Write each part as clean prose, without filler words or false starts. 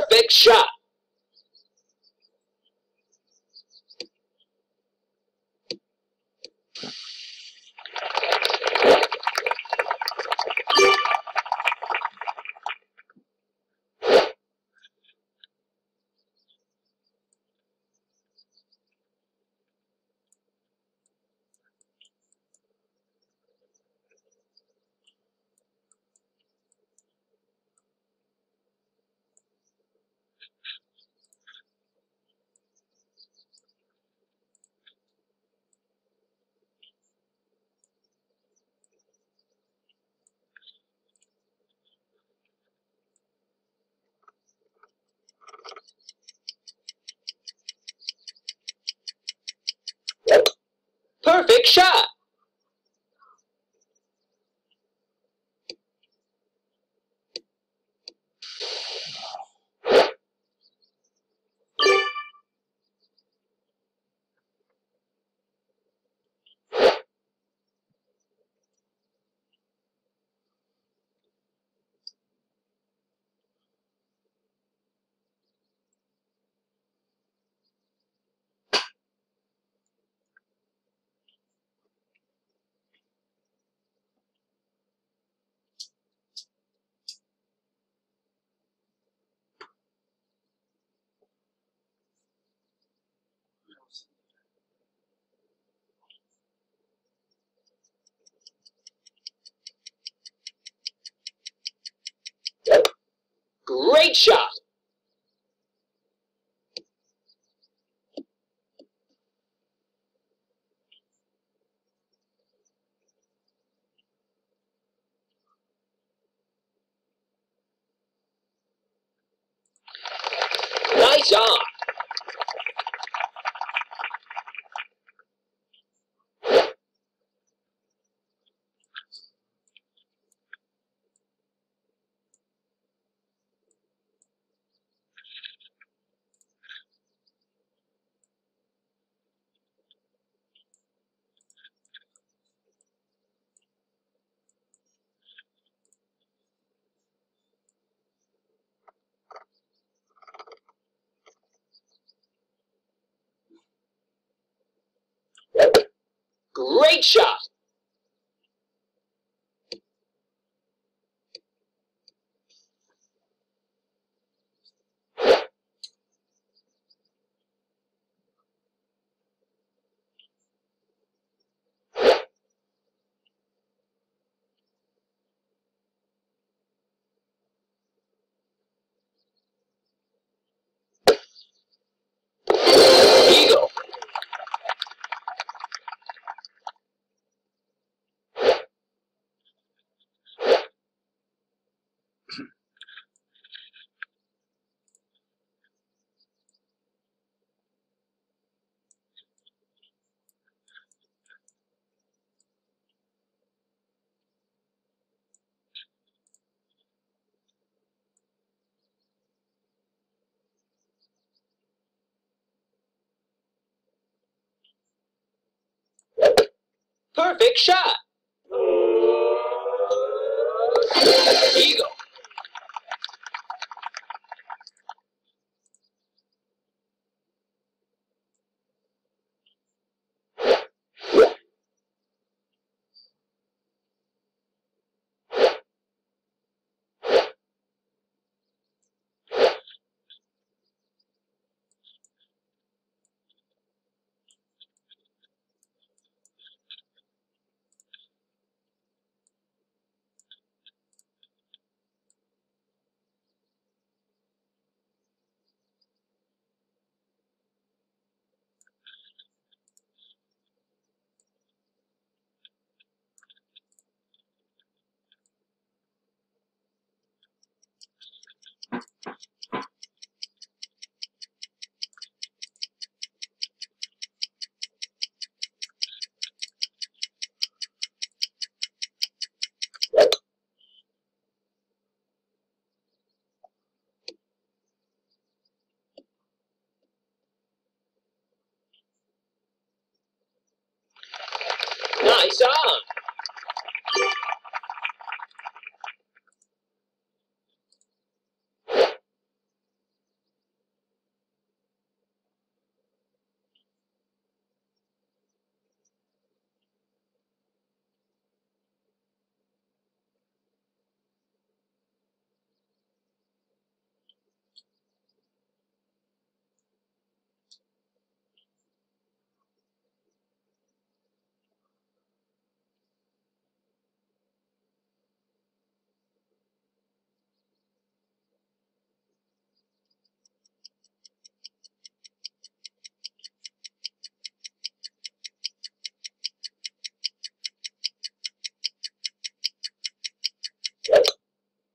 Perfect shot. Perfect shot. Great shot. Nice on. Great shot. Perfect shot. Eagle. great song.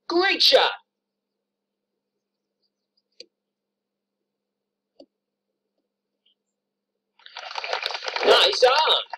Great shot. Nice on.